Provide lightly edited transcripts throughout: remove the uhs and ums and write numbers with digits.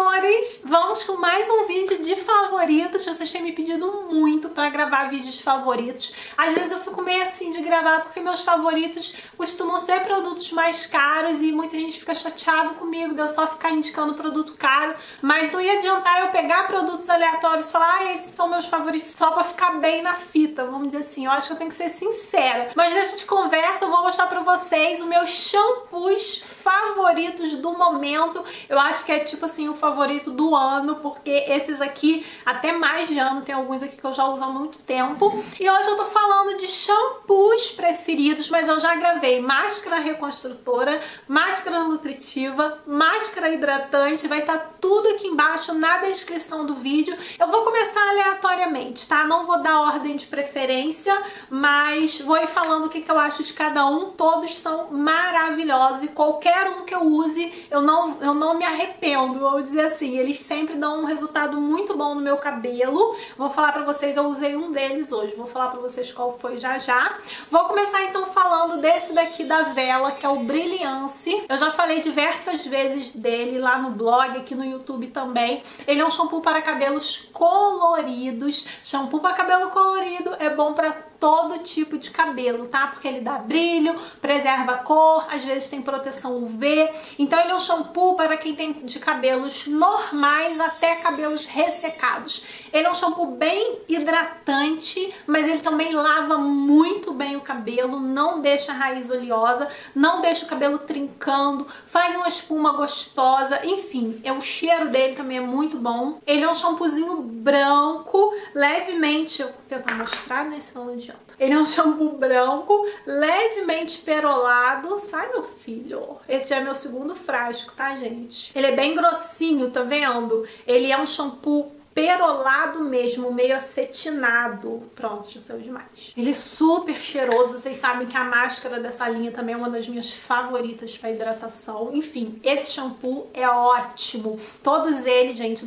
amores, vamos com mais um vídeo de favoritos. Vocês têm me pedido muito para gravar vídeos de favoritos. Às vezes eu fico meio assim de gravar porque meus favoritos costumam ser produtos mais caros e muita gente fica chateado comigo de eu só ficar indicando produto caro, mas não ia adiantar eu pegar produtos aleatórios e falar, ah, esses são meus favoritos só para ficar bem na fita, vamos dizer assim. Eu acho que eu tenho que ser sincera, mas deixa de conversa, eu vou mostrar para vocês os meus shampoos favoritos do momento. Eu acho que é tipo assim o favorito do ano, porque esses aqui até mais de ano, tem alguns aqui que eu já uso há muito tempo. E hoje eu tô falando de shampoos preferidos, mas eu já gravei máscara reconstrutora, máscara nutritiva, máscara hidratante, vai estar tudo aqui embaixo na descrição do vídeo. Eu vou começar aleatoriamente, tá? Não vou dar ordem de preferência, mas vou ir falando o que eu acho de cada um. Todos são maravilhosos e qualquer um que eu use, eu não me arrependo, vou dizer assim. Eles sempre dão um resultado muito bom no meu cabelo. Vou falar pra vocês, eu usei um deles hoje, vou falar pra vocês qual foi já já. Vou começar então falando desse daqui da Wella, que é o Brilliance. Eu já falei diversas vezes dele lá no blog, aqui no YouTube também. Ele é um shampoo para cabelos coloridos. Shampoo para cabelo colorido é bom pra todo tipo de cabelo, tá? Porque ele dá brilho, preserva a cor, às vezes tem proteção UV. Então ele é um shampoo para quem tem de cabelos normais até cabelos ressecados. Ele é um shampoo bem hidratante, mas ele também lava muito bem o cabelo, não deixa a raiz oleosa, não deixa o cabelo trincando, faz uma espuma gostosa, enfim, o cheiro dele também é muito bom. Ele é um shampoozinho branco, levemente, eu vou tentar mostrar, né, senão não adianta. Ele é um shampoo branco, levemente perolado, sai meu filho, esse já é meu segundo frasco, tá gente? Ele é bem grossinho, tá vendo? Ele é um shampoo perolado mesmo, meio acetinado. Pronto, já saiu demais. Ele é super cheiroso, vocês sabem que a máscara dessa linha também é uma das minhas favoritas para hidratação. Enfim, esse shampoo é ótimo. Todos eles, gente,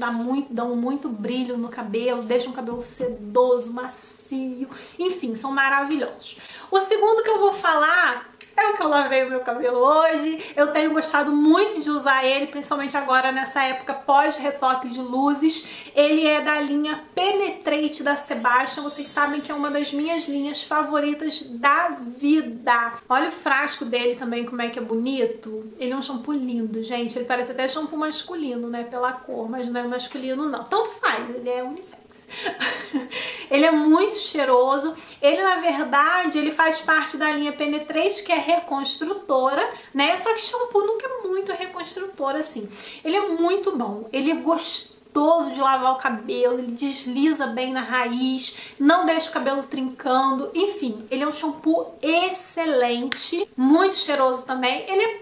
dão muito brilho no cabelo, deixam o cabelo sedoso, macio. Enfim, são maravilhosos. O segundo que eu vou falar é o que eu lavei o meu cabelo hoje. Eu tenho gostado muito de usar ele, principalmente agora nessa época pós-retoque de luzes. Ele é da linha Penetraitt da Sebastian. Vocês sabem que é uma das minhas linhas favoritas da vida. Olha o frasco dele também, como é que é bonito. Ele é um shampoo lindo, gente. Ele parece até shampoo masculino, né? Pela cor, mas não é masculino, não. Tanto faz, ele é unissex. Ele é muito cheiroso. Ele, na verdade, ele faz parte da linha Penetraitt, que é reconstrutora, né? Só que shampoo nunca é muito reconstrutor, assim. Ele é muito bom, ele é gostoso de lavar o cabelo, ele desliza bem na raiz, não deixa o cabelo trincando, enfim, ele é um shampoo excelente, muito cheiroso também. Ele é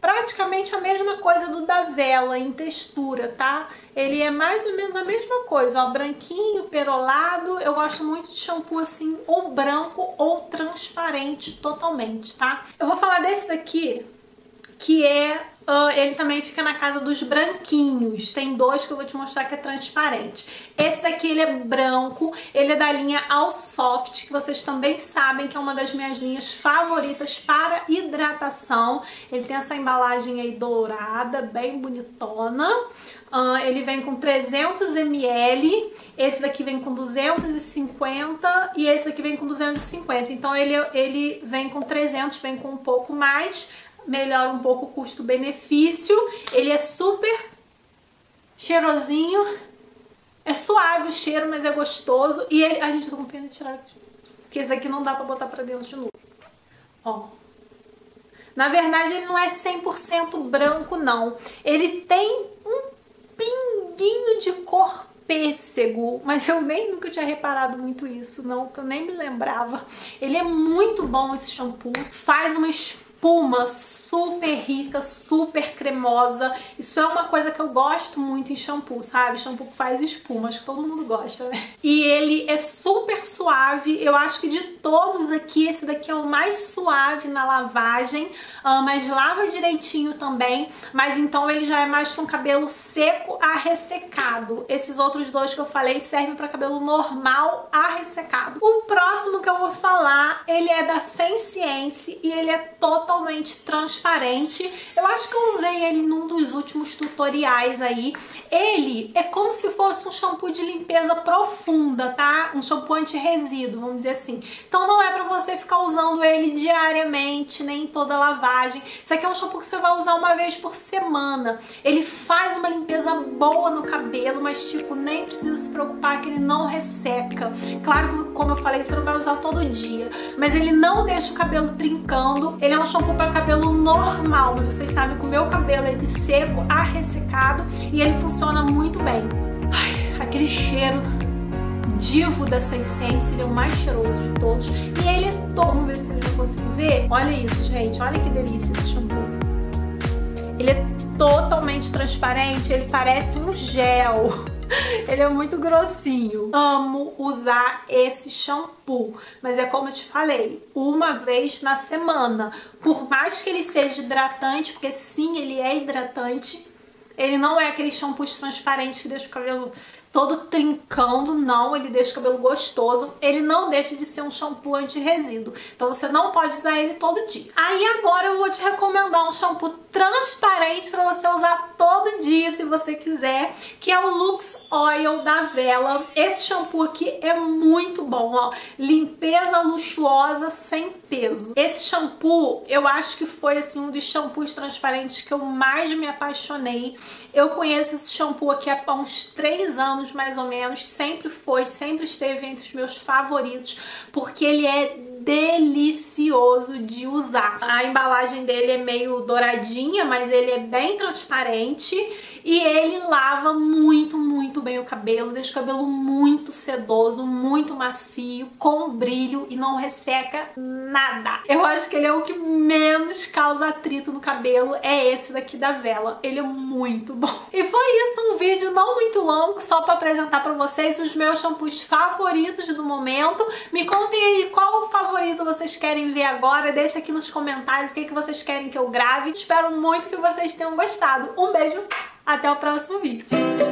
praticamente a mesma coisa do da Wella em textura, tá? Ele é mais ou menos a mesma coisa, ó, branquinho, perolado. Eu gosto muito de shampoo assim, ou branco ou transparente totalmente, tá? Eu vou falar desse daqui, que é... ele também fica na casa dos branquinhos. Tem dois que eu vou te mostrar que é transparente. Esse daqui, ele é branco. Ele é da linha All Soft, que vocês também sabem que é uma das minhas linhas favoritas para hidratação. Ele tem essa embalagem aí dourada, bem bonitona. Ele vem com 300 ml. Esse daqui vem com 250 e esse daqui vem com 250. Então ele vem com 300, vem com um pouco mais. Melhora um pouco o custo-benefício. Ele é super cheirosinho. É suave o cheiro, mas é gostoso. E ele... Ai, gente, eu tô com pena de tirar aqui, porque esse aqui não dá pra botar pra dentro de novo. Ó. Na verdade, ele não é 100% branco, não. Ele tem um pinguinho de cor pêssego, mas eu nem nunca tinha reparado muito isso, não, que eu nem me lembrava. Ele é muito bom, esse shampoo. Faz uma espuma super rica, super cremosa. Isso é uma coisa que eu gosto muito em shampoo, sabe? Shampoo que faz espuma, acho que todo mundo gosta, né? E ele é super suave. Eu acho que de todos aqui, esse daqui é o mais suave na lavagem, mas lava direitinho também. Mas então ele já é mais para um cabelo seco a ressecado. Esses outros dois que eu falei servem para cabelo normal a ressecado. O próximo que eu vou falar, ele é da Senscience e ele é totalmente totalmente transparente. Eu acho que eu usei ele num dos últimos tutoriais aí. Ele é como se fosse um shampoo de limpeza profunda, tá? Um shampoo anti-resíduo, vamos dizer assim. Então não é pra você ficar usando ele diariamente, nem em toda lavagem. Isso aqui é um shampoo que você vai usar uma vez por semana. Ele faz uma limpeza boa no cabelo, mas tipo, nem precisa se preocupar que ele não resseca. Claro que, como eu falei, você não vai usar todo dia, mas ele não deixa o cabelo trincando. Ele é um shampoo para cabelo normal, mas vocês sabem que o meu cabelo é de seco a ressecado e ele funciona muito bem. Ai, aquele cheiro divo da Senscience, ele é o mais cheiroso de todos. E ele é todo, vamos ver se eu já consigo ver. Olha isso, gente, olha que delícia esse shampoo. Ele é totalmente transparente, ele parece um gel. Ele é muito grossinho. Amo usar esse shampoo, mas é como eu te falei, uma vez na semana. Por mais que ele seja hidratante, porque sim, ele é hidratante, ele não é aquele shampoo transparente que deixa o cabelo todo trincando, não. Ele deixa o cabelo gostoso. Ele não deixa de ser um shampoo anti-resíduo. Então você não pode usar ele todo dia. Aí agora eu vou te recomendar um shampoo transparente para você usar todo dia, se você quiser, que é o Lux Oil da Wella. Esse shampoo aqui é muito bom, ó. Limpeza luxuosa sem peso. Esse shampoo, eu acho que foi, assim, um dos shampoos transparentes que eu mais me apaixonei. Eu conheço esse shampoo aqui há uns 3 anos, mais ou menos, sempre esteve entre os meus favoritos, porque ele é delicioso de usar. A embalagem dele é meio douradinha, mas ele é bem transparente e ele lava muito, muito bem o cabelo, deixa o cabelo muito sedoso, muito macio, com brilho e não resseca nada. Eu acho que ele é o que menos causa atrito no cabelo, é esse daqui da Wella. Ele é muito bom. E foi isso, um vídeo não muito longo, só para apresentar para vocês os meus shampoos favoritos do momento. Me contem aí qual o favorito vocês querem ver agora. Deixa aqui nos comentários o que vocês querem que eu grave. Espero muito que vocês tenham gostado. Um beijo, até o próximo vídeo.